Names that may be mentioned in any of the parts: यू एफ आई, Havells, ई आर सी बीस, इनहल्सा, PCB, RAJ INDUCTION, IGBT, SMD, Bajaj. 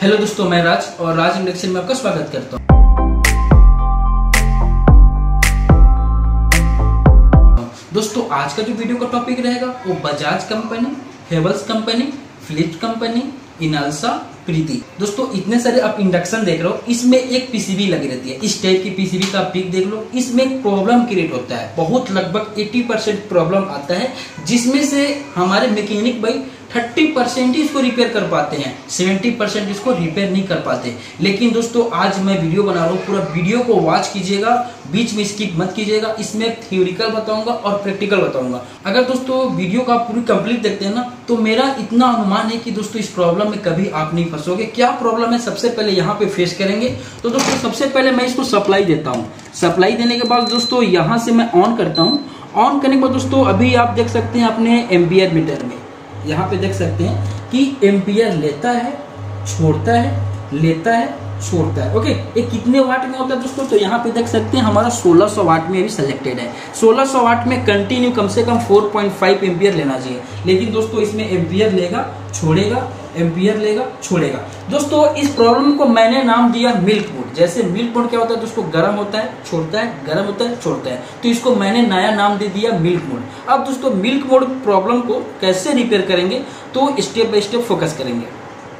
Hello दोस्तों, मैं राज और राज इंडक्शन में आपका स्वागत करता हूँ। दोस्तों, आज का जो वीडियो का टॉपिक रहेगा वो बजाज कंपनी, हेवल्स कंपनी, फ्लिट कंपनी, इनहल्सा, प्रीति। दोस्तों, इतने सारे आप इंडक्शन देख रहे हो, इसमें एक पीसीबी लगी रहती है। इस टाइप की पीसीबी का पिक देख लो, इसमें एक प्रॉब्लम क्रिएट होता है। बहुत लगभग 80% प्रॉब्लम आता है, जिसमें से हमारे मैकेनिक भाई 30% ही इसको रिपेयर कर पाते हैं, 70% इसको रिपेयर नहीं कर पाते। लेकिन दोस्तों, आज मैं वीडियो बना रहा हूँ, पूरा वीडियो को वॉच कीजिएगा, बीच में स्किप मत कीजिएगा। इसमें थ्योरिकल बताऊंगा और प्रैक्टिकल बताऊंगा। अगर दोस्तों वीडियो का पूरी कंप्लीट देखते हैं ना, तो मेरा इतना अनुमान है कि दोस्तों इस प्रॉब्लम में कभी आप नहीं फंसोगे। क्या प्रॉब्लम है सबसे पहले यहाँ पे फेस करेंगे। तो दोस्तों, सबसे पहले मैं इसको सप्लाई देता हूँ। सप्लाई देने के बाद दोस्तों यहाँ से मैं ऑन करता हूँ। ऑन करने के बाद दोस्तों अभी आप देख सकते हैं अपने एम्पियर मीटर में, यहाँ पे देख सकते हैं कि एम्पियर लेता है, छोड़ता है, लेता है, छोड़ता है। ओके, ये कितने वाट में होता है दोस्तों? तो यहाँ पे देख सकते हैं हमारा 1600 वाट में भी सिलेक्टेड है। 1600 वाट में कंटिन्यू कम से कम 4.5 एम्पियर लेना चाहिए। लेकिन दोस्तों इसमें एम्पियर लेगा, छोड़ेगा, एम्पियर लेगा, छोड़ेगा। दोस्तों इस प्रॉब्लम को मैंने नाम दिया मिल्क वुड। जैसे मिल्क वुड क्या होता है दोस्तों, गर्म होता है, छोड़ता है, गर्म होता है, छोड़ता है। तो इसको मैंने नया नाम दे दिया मिल्क वुड। अब दोस्तों मिल्क वुड प्रॉब्लम को कैसे रिपेयर करेंगे, तो स्टेप बाय स्टेप फोकस करेंगे।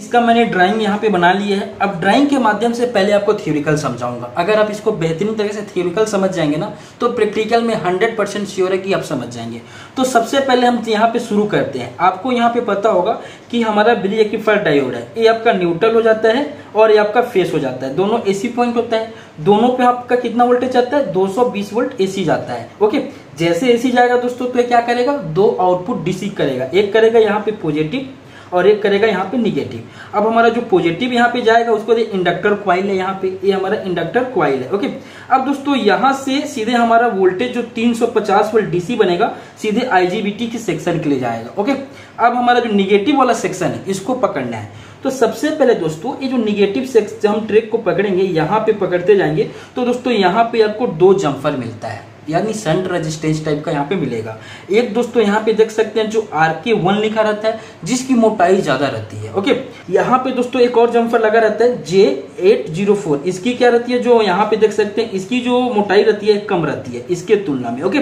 इसका मैंने ड्राइंग यहाँ पे बना लिया है। अब ड्राइंग के माध्यम से पहले आपको थ्योरिकल समझाऊंगा। अगर आप इसको बेहतरीन तरीके से थ्योरिकल समझ जाएंगे ना, तो प्रैक्टिकल में 100% श्योर है कि आप समझ जाएंगे। तो सबसे पहले हम यहाँ पे शुरू करते हैं। आपको यहाँ पे पता होगा कि हमारा ब्रिज रेक्टिफायर डायोड है। ये आपका न्यूट्रल हो जाता है और ये आपका फेस हो जाता है। दोनों एसी पॉइंट होता है। दोनों पे आपका कितना वोल्टेज जाता है? 220 वोल्ट एसी जाता है। ओके, जैसे एसी जाएगा दोस्तों तो ये क्या करेगा, दो आउटपुट डीसी करेगा। एक करेगा यहाँ पे पॉजिटिव और एक करेगा यहाँ पे निगेटिव। अब हमारा जो पॉजिटिव यहाँ पे जाएगा उसको ये इंडक्टर कॉइल है, यहाँ पे ये हमारा इंडक्टर कॉइल है। ओके, अब दोस्तों यहाँ से सीधे हमारा वोल्टेज जो 350 वोल्ट डीसी बनेगा, सीधे आईजीबीटी के सेक्शन के लिए जाएगा। ओके, अब हमारा जो निगेटिव वाला सेक्शन है इसको पकड़ना है। तो सबसे पहले दोस्तों ये जो निगेटिव सेक्शन, हम ट्रैक को पकड़ेंगे, यहाँ पे पकड़ते जाएंगे तो दोस्तों यहाँ पे आपको दो जम्पर मिलता है, यानी शंट रेजिस्टेंस टाइप का यहाँ पे मिलेगा। एक दोस्तों यहाँ पे देख सकते हैं जो RK1 लिखा रहता है, जिसकी मोटाई ज्यादा रहती है। ओके, यहाँ पे दोस्तों एक और जम्पर लगा रहता है J804। इसकी क्या रहती है, जो यहाँ पे देख सकते हैं इसकी जो मोटाई रहती है कम रहती है इसके तुलना में। ओके,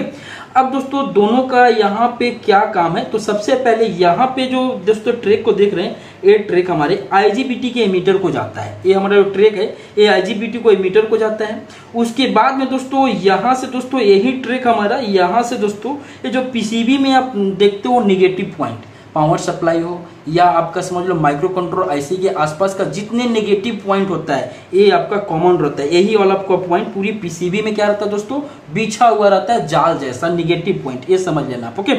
अब दोस्तों दोनों का यहाँ पे क्या काम है, तो सबसे पहले यहाँ पे जो दोस्तों ट्रैक को देख रहे हैं, ये ट्रैक हमारे आईजीबीटी के एमीटर को जाता है। ये हमारा जो ट्रैक है ये आईजीबीटी को एमीटर को जाता है। उसके बाद में दोस्तों यहाँ से दोस्तों यही ट्रैक हमारा यहाँ से दोस्तों ये जो पीसीबी में आप देखते हो निगेटिव पॉइंट, पावर सप्लाई हो या आपका समझ लो माइक्रो कंट्रोल आईसी के आसपास का जितने नेगेटिव पॉइंट होता है ये आपका कॉमन रहता है। यही वाला आपका पॉइंट पूरी पीसीबी में क्या रहता है दोस्तों, बिछा हुआ रहता है, जाल जैसा नेगेटिव पॉइंट, ये समझ लेना आप। ओके,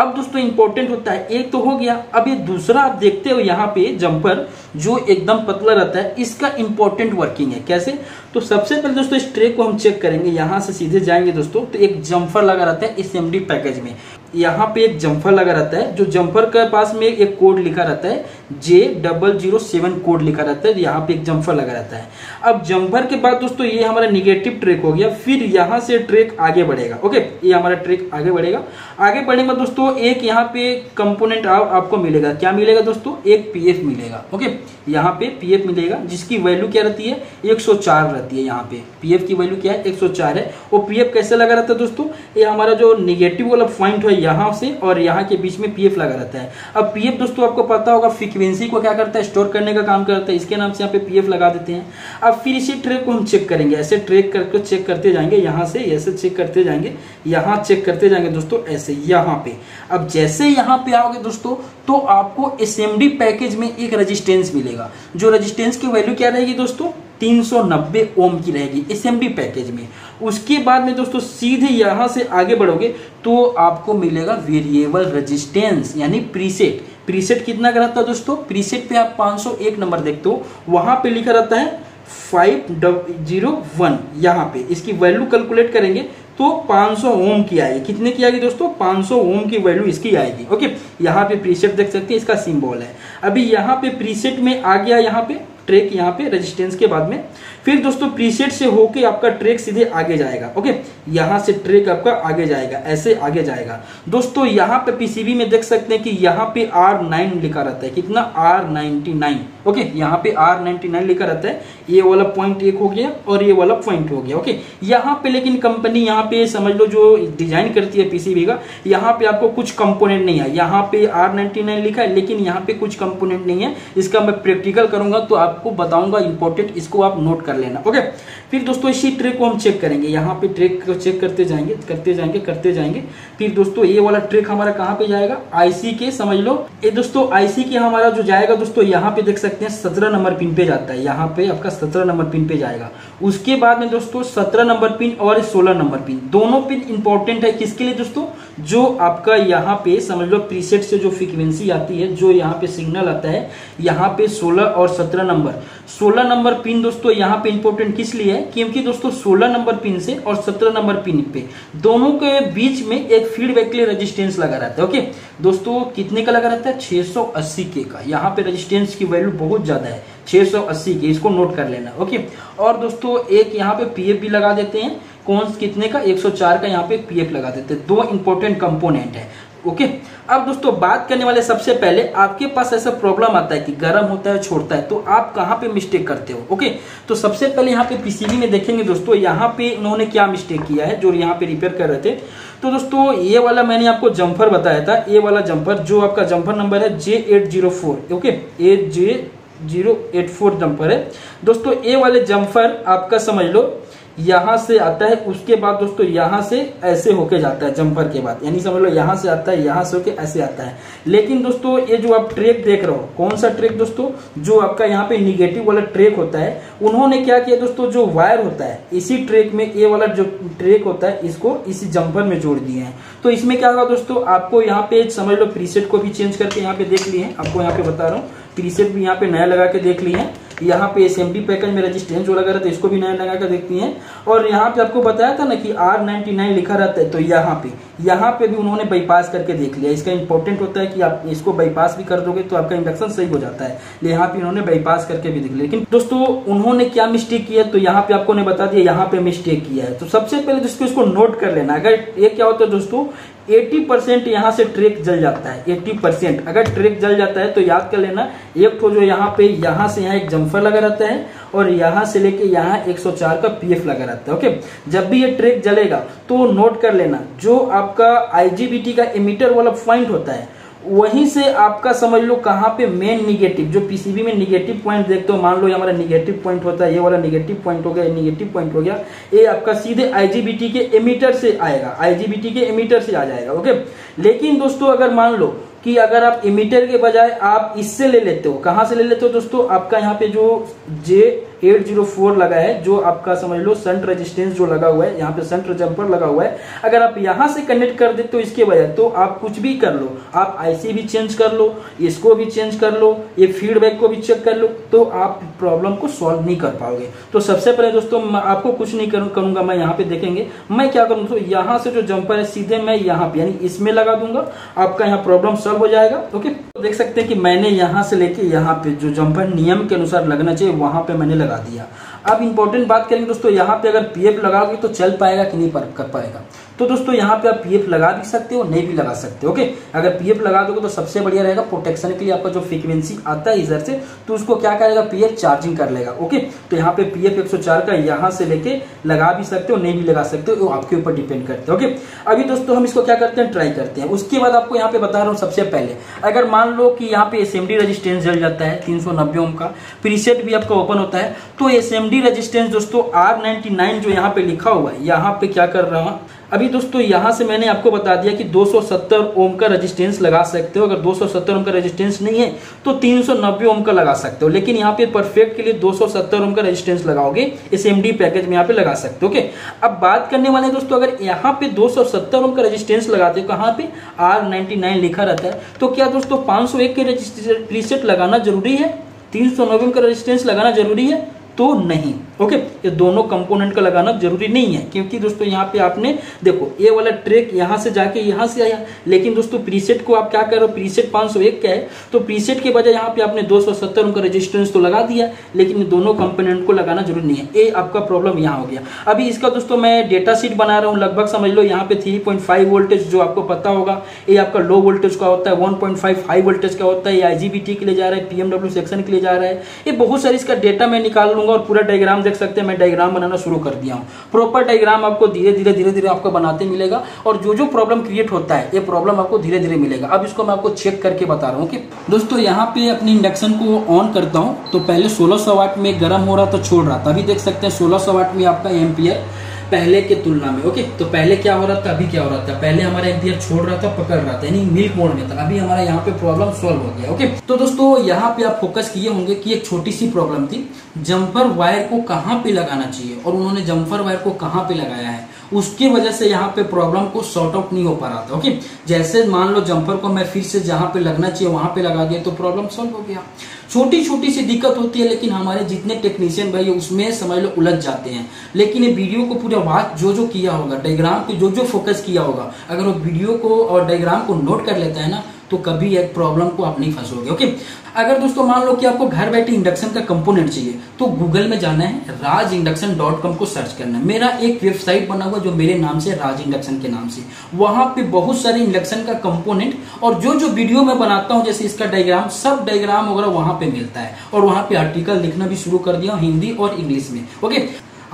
अब दोस्तों इंपॉर्टेंट होता है, एक तो हो गया। अब ये दूसरा आप देखते हो यहाँ पे जम्पर जो एकदम पतला रहता है, इसका इंपॉर्टेंट वर्किंग है। कैसे, तो सबसे पहले दोस्तों इस ट्रे को हम चेक करेंगे। यहाँ से सीधे जाएंगे दोस्तों तो एक जम्पर लगा रहता है SMD पैकेज में। यहाँ पे एक जम्पर लगा रहता है, जो जम्पर के पास में एक कोड लिखा रहता है J007 कोड लिखा रहता है। यहाँ पे एक जम्पर लगा रहता है। अब जम्पर के बाद दोस्तों ये हमारा निगेटिव ट्रैक हो गया। फिर यहाँ से ट्रैक आगे बढ़ेगा। ओके, ये हमारा ट्रैक आगे बढ़ेगा। आगे बढ़ेगा दोस्तों एक यहाँ पे कंपोनेंट आपको मिलेगा। क्या मिलेगा दोस्तों, एक PF मिलेगा। ओके, यहाँ पे PF मिलेगा, जिसकी वैल्यू क्या रहती है 104 रहती है। यहाँ पे PF की वैल्यू क्या है, 104 है। वो PF कैसे लगा रहता है दोस्तों, ये हमारा जो निगेटिव वाला पॉइंट है यहाँ से और यहाँ के बीच में PF लगा रहता है। अब PF दोस्तों आपको पता होगा फ्रीक्वेंसी को क्या करता है, स्टोर करने का काम करता है, इसके नाम से यहाँ पे PF लगा देते हैं। अब फिर इसी ट्रैक को हम चेक करेंगे, ऐसे ट्रैक करके चेक करते जाएंगे, यहाँ से ऐसे चेक करते जाएंगे, यहाँ चेक करते जाएंगे दोस्तों ऐसे यहाँ पे। अब जैसे यहाँ पे आओगे दोस्तों तो आपको SMD पैकेज में एक रजिस्टेंस मिलेगा, जो रजिस्टेंस की वैल्यू क्या रहेगी दोस्तों 390 ओम की रहेगी SMD पैकेज में। उसके बाद में दोस्तों सीधे यहाँ से आगे बढ़ोगे तो आपको मिलेगा वेरिएबल रजिस्टेंस, यानी प्रीसेट। प्रीसेट कितना का रहता है दोस्तों, प्रीसेट पे आप 501 नंबर देखते हो, वहाँ पे लिखा रहता है 5001। यहाँ पे इसकी वैल्यू कैलकुलेट करेंगे तो 500 ओम की आएगी। कितने की आएगी दोस्तों, 500 ओम की वैल्यू इसकी आएगी। ओके, यहाँ पे प्रीसेट देख सकते हैं, इसका सिंबल है। अभी यहाँ पे प्रीसेट में आ गया, यहाँ पे ट्रैक यहाँ पे रेजिस्टेंस के बाद में। फिर दोस्तों प्रीसेट से होके आपका ट्रैक सीधे आगे जाएगा। ओके, यहाँ से ट्रैक आपका आगे जाएगा, ऐसे आगे जाएगा। दोस्तों यहाँ पे पीसीबी में देख सकते हैं कि यहाँ पे R9 लिखा रहता है, कितना R99। ओके, यहाँ पे R99 लिखा रहता है। ये वाला पॉइंट एक हो गया और ये वाला पॉइंट हो गया। ओके, यहाँ पे लेकिन कंपनी यहाँ पे समझ लो जो डिजाइन करती है पीसीबी का, यहाँ पे आपको कुछ कंपोनेंट नहीं है। यहाँ पे R99 लिखा है लेकिन यहाँ पे कुछ कंपोनेंट नहीं है। इसका मैं प्रैक्टिकल करूंगा तो आपको बताऊंगा, इंपॉर्टेंट, इसको आप नोट कर लेना। ओके, फिर दोस्तों इसी ट्रैक को हम चेक करेंगे। यहाँ पे ट्रैक को चेक करते जाएंगे। फिर दोस्तों ये वाला ट्रैक हमारा कहाँ पे जाएगा, आईसी के, समझ लो ये दोस्तों आईसी के हमारा जो जाएगा दोस्तों, यहाँ पे देख सकते हैं 17 नंबर पिन पे जाता है। यहाँ पे आपका 17 नंबर पिन पे जाएगा। उसके बाद में दोस्तों 17 नंबर पिन और 16 नंबर पिन, दोनों पिन इंपॉर्टेंट है। किसके लिए दोस्तों, जो आपका यहाँ पे समझ लो प्रीसेट से जो फ्रीक्वेंसी आती है, जो यहाँ पे सिग्नल आता है, यहाँ पे 16 और 17 नंबर, 16 नंबर पिन दोस्तों यहाँ पे इंपॉर्टेंट किस लिए है, क्योंकि दोस्तों 16 नंबर पिन से और 17 नंबर पिन पे दोनों के बीच में एक फीडबैक के लिए रेजिस्टेंस लगा रहता है। ओके दोस्तों, कितने का लगा रहता है, 680 के का। यहाँ पे रेजिस्टेंस की वैल्यू बहुत ज्यादा है, 680 के, इसको नोट कर लेना। ओके, और दोस्तों एक यहाँ पे पीएफ भी लगा देते हैं, कौन कितने का, 104 का यहाँ पे पीएफ लगा देते हैं। दो इंपॉर्टेंट कंपोनेंट है। ओके, अब दोस्तों बात करने वाले सबसे पहले, आपके पास ऐसा प्रॉब्लम आता है कि गर्म होता है, छोड़ता है, तो आप कहाँ पे मिस्टेक करते हो। ओके, तो सबसे पहले यहाँ पे पीसीबी में देखेंगे दोस्तों, यहाँ पे इन्होंने क्या मिस्टेक किया है जो यहाँ पे रिपेयर कर रहे थे। तो दोस्तों ये वाला मैंने आपको जम्पर बताया था, ये वाला जम्पर, जो आपका जम्पर नंबर है J804। ओके, 8J084 जम्पर है दोस्तों। ये वाले जम्पर आपका समझ लो यहाँ से आता है, उसके बाद दोस्तों यहाँ से ऐसे होके जाता है जंपर के बाद, यानी समझ लो यहाँ से आता है, यहाँ से होके ऐसे आता है। लेकिन दोस्तों ये जो आप ट्रैक देख रहे हो, कौन सा ट्रैक दोस्तों, जो आपका यहाँ पे निगेटिव वाला ट्रैक होता है, उन्होंने क्या किया दोस्तों, जो वायर होता है इसी ट्रैक में, ये वाला जो ट्रैक होता है इसको इसी जंपर में जोड़ दिए हैं। तो इसमें क्या होगा दोस्तों, आपको यहाँ पे समझ लो प्रीसेट को भी चेंज करके यहाँ पे देख लिए हैं, आपको यहाँ पे बता रहा हूँ, प्रीसेट भी यहाँ पे नया लगा के देख लिए हैं। यहाँ पे एसएमडी पैकेज में रेजिस्टेंस जो लगा रहता है इसको भी नया लगा कर देखती हैं। और यहाँ पे आपको बताया था ना कि R99 लिखा रहता है, तो यहाँ पे भी उन्होंने बाईपास करके देख लिया। इसका इंपॉर्टेंट होता है कि आप इसको बाईपास भी कर दोगे तो आपका इंडक्शन सही हो जाता है, यहाँ पे उन्होंने बाईपास करके भी देख लिया। लेकिन दोस्तों उन्होंने क्या मिस्टेक किया, तो यहाँ पे आपको ने बता दिया यहाँ पे मिस्टेक किया है। तो सबसे पहले दोस्तों इसको नोट कर लेना। अगर ये क्या होता है दोस्तों, 80% यहाँ से ट्रैक जल जाता है, 80% अगर ट्रैक जल जाता है तो याद कर लेना, एक तो जो यहाँ पे यहाँ से यहाँ एक जम्पर लगा रहता है और यहाँ से लेके यहाँ 104 का पीएफ लगा रहता है। ओके, जब भी ये ट्रैक जलेगा तो नोट कर लेना, जो आपका आईजीबीटी का एमिटर वाला पॉइंट होता है वहीं से आपका समझ लो कहाँ पे मेन निगेटिव, जो पीसीबी में निगेटिव पॉइंट देखते हो, मान लो ये हमारा निगेटिव पॉइंट होता है, ये वाला निगेटिव पॉइंट हो गया, ये निगेटिव पॉइंट हो गया, ये आपका सीधे आईजीबीटी के एमिटर से आएगा, आईजीबीटी के एमिटर से आ जाएगा। ओके, लेकिन दोस्तों अगर मान लो कि अगर आप एमिटर के बजाय आप इससे ले लेते हो, कहाँ से ले लेते हो दोस्तों, आपका यहाँ पे जो J804 लगा है, जो आपका समझ लो शंट रेजिस्टेंस जो लगा हुआ है, यहाँ पे शंट जंपर लगा हुआ है, अगर आप यहाँ से कनेक्ट कर देते हो इसके बजाय, तो आप कुछ भी कर लो, आप आईसी भी चेंज कर लो, इसको भी चेंज कर लो, ये फीडबैक को भी चेक कर लो, तो आप प्रॉब्लम को सॉल्व नहीं कर पाओगे। तो सबसे पहले दोस्तों आपको कुछ नहीं करूंगा मैं, यहाँ पे देखेंगे मैं क्या करूँ दोस्तों, यहाँ से जो जंपर है सीधे मैं यहाँ पे यानी इसमें लगा दूंगा, आपका यहाँ प्रॉब्लम सॉल्व हो जाएगा। ओके, तो देख सकते हैं कि मैंने यहाँ से लेके यहाँ पे जो जंपर नियम के अनुसार लगना चाहिए वहां पे मैंने लगा दिया। अब इंपॉर्टेंट बात करेंगे दोस्तों, यहाँ पे अगर पीएफ लगाओगे तो चल पाएगा कि नहीं कर पाएगा। तो दोस्तों यहाँ पे आप पीएफ लगा भी सकते हो, नहीं भी लगा सकते। ओके, अगर पीएफ लगा दोगे तो सबसे बढ़िया रहेगा, प्रोटेक्शन के लिए आपका जो फ्रीक्वेंसी आता है इधर से, तो उसको क्या करेगा पीएफ चार्जिंग कर लेगा। ओके, तो यहाँ पे पीएफ 104 का यहाँ से लेके लगा भी सकते हो, नहीं भी लगा सकते हो, आपके ऊपर डिपेंड करते हैं। ओके, अभी दोस्तों हम इसको क्या करते हैं, ट्राई करते हैं। उसके बाद आपको यहाँ पे बता रहा हूँ, सबसे पहले अगर मान लो कि यहाँ पे एसएमडी रेजिस्टेंस जल जाता है 390 ओम का, प्रीसेट भी आपका ओपन होता है, तो एसएमडी रेजिस्टेंस दोस्तों R99 जो यहाँ पे लिखा हुआ है, यहाँ पे क्या कर रहा हूँ अभी दोस्तों, यहाँ से मैंने आपको बता दिया कि 270 ओम का रेजिस्टेंस लगा सकते हो। अगर 270 ओम का रेजिस्टेंस नहीं है तो 390 ओम का लगा सकते हो, लेकिन यहाँ पे परफेक्ट के लिए 270 ओम का रेजिस्टेंस लगाओगे, एसएमडी पैकेज में यहाँ पे लगा सकते हो। ओके, अब बात करने वाले दोस्तों, अगर यहाँ पे 270 ओम का रेजिस्टेंस लगाते हो, कहाँ पे R99 लिखा रहता है, तो क्या दोस्तों 501 के प्रीसेट लगाना जरूरी है, 390 ओम का रेजिस्टेंस लगाना जरूरी है, तो नहीं। ओके, ये दोनों कंपोनेंट का लगाना जरूरी नहीं है, क्योंकि दोस्तों यहाँ पे आपने देखो ये वाला ट्रैक यहाँ से जाके यहाँ से आया, लेकिन दोस्तों प्रीसेट को आप क्या कर रहे हो, प्रीसेट 501 का है तो प्रीसेट के बजाय यहाँ पे आपने 270 उनका रेजिस्टेंस तो लगा दिया, लेकिन दोनों कंपोनेंट को लगाना जरूरी नहीं है। ये आपका प्रॉब्लम यहाँ हो गया। अभी इसका दोस्तों मैं डेटा शीट बना रहा हूँ, लगभग समझ लो यहाँ पे 3.5 वोल्टेज जो आपको पता होगा ये आपका लो वोल्टेज का होता है, 1.5 हाई वोल्टेज का होता है, ये IGBT के लिए जा रहा है, PMW सेक्शन के लिए जा रहा है, ये बहुत सारी इसका डेटा मैं निकाल लूंगा और पूरा डायग्राम देख सकते हैं, मैं डायग्राम बनाना शुरू कर दिया हूँ। प्रॉपर डायग्राम आपको धीरे धीरे आपको बनाते मिलेगा और जो प्रॉब्लम क्रिएट होता है ये प्रॉब्लम आपको धीरे धीरे मिलेगा। अब इसको मैं आपको चेक करके बता रहा हूँ कि दोस्तों यहाँ पे अपनी इंडक्शन को ऑन करता हूँ तो पहले 1600 वाट में गर्म हो रहा था, छोड़ रहा था, अभी देख सकते हैं 1600 वाट में आपका एम्पियर पहले के तुलना में। ओके, तो पहले क्या हो रहा था, अभी क्या हो रहा था, पहले हमारा एम्पियर छोड़ रहा था, पकड़ रहा था, यानी मिल्क मोड में था, अभी हमारा यहाँ पे प्रॉब्लम सॉल्व हो गया। ओके, तो दोस्तों यहाँ पे आप फोकस किए होंगे कि एक छोटी सी प्रॉब्लम थी, जम्पर वायर को कहाँ पे लगाना चाहिए और उन्होंने जम्पर वायर को कहाँ पे लगाया है, उसकी वजह से यहाँ पे प्रॉब्लम को सॉर्ट आउट नहीं हो पा रहा था। ओके, जैसे मान लो जम्पर को मैं फिर से जहाँ पे लगना चाहिए वहाँ पे लगा दिया तो प्रॉब्लम सॉल्व हो गया। छोटी छोटी सी दिक्कत होती है, लेकिन हमारे जितने टेक्नीशियन भाई उसमें समझ लो उलझ जाते हैं। लेकिन ये वीडियो को पूरा वाच जो किया होगा, डायग्राम पे जो फोकस किया होगा, अगर वो वीडियो को और डायग्राम को नोट कर लेता है ना तो कभी एक प्रॉब्लम को आप नहीं फंसोगे। ओके, अगर दोस्तों मान लो कि आपको घर बैठे इंडक्शन का कंपोनेंट चाहिए तो गूगल में जाना है, rajinduction.com को सर्च करना है। मेरा एक वेबसाइट बना हुआ जो मेरे नाम से, राज इंडक्शन के नाम से, वहां पे बहुत सारे इंडक्शन का कंपोनेंट और जो वीडियो मैं बनाता हूँ जैसे इसका डायग्राम, सब डायग्राम वगैरह वहां पे मिलता है। और वहां पे आर्टिकल लिखना भी शुरू कर दिया हिंदी और इंग्लिश में। ओके,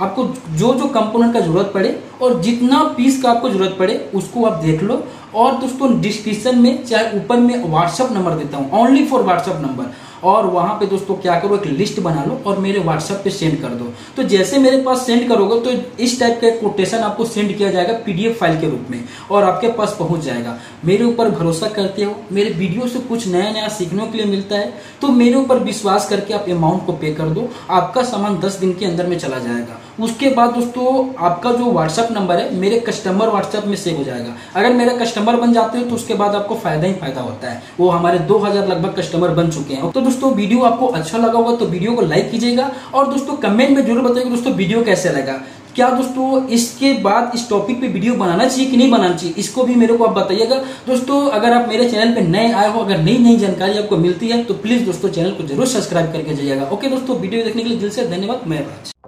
आपको जो कंपोनेंट का जरूरत पड़े और जितना पीस का आपको जरूरत पड़े उसको आप देख लो। और दोस्तों डिस्क्रिप्शन में चाहे ऊपर में व्हाट्सएप नंबर देता हूँ, ओनली फॉर व्हाट्सएप नंबर, और वहाँ पे दोस्तों क्या करो, एक लिस्ट बना लो और मेरे व्हाट्सएप पे सेंड कर दो। तो जैसे मेरे पास सेंड करोगे तो इस टाइप का कोटेशन आपको सेंड किया जाएगा PDF फाइल के रूप में और आपके पास पहुँच जाएगा। मेरे ऊपर भरोसा करते हो, मेरे वीडियो से कुछ नया सीखने के लिए मिलता है, तो मेरे ऊपर विश्वास करके आप अमाउंट को पे कर दो, आपका सामान 10 दिन के अंदर में चला जाएगा। उसके बाद दोस्तों आपका जो व्हाट्सएप नंबर है मेरे कस्टमर व्हाट्सएप में सेव हो जाएगा। अगर मेरा कस्टमर बन जाते हो तो उसके बाद आपको फायदा ही फायदा होता है। वो हमारे 2000 लगभग कस्टमर बन चुके हैं। तो दोस्तों वीडियो आपको अच्छा लगा होगा तो वीडियो को लाइक कीजिएगा और दोस्तों कमेंट में जरूर बताइएगा दोस्तों वीडियो कैसे लगा। क्या दोस्तों इसके बाद इस टॉपिक पे वीडियो बनाना चाहिए कि नहीं बनाना चाहिए, इसको भी मेरे को आप बताइएगा। दोस्तों अगर आप मेरे चैनल पे नए आए हो, अगर नई जानकारी आपको मिलती है तो प्लीज दोस्तों चैनल को जरूर सब्सक्राइब करके जाइएगा। ओके दोस्तों, वीडियो देखने के लिए दिल से धन्यवाद। मैं राज।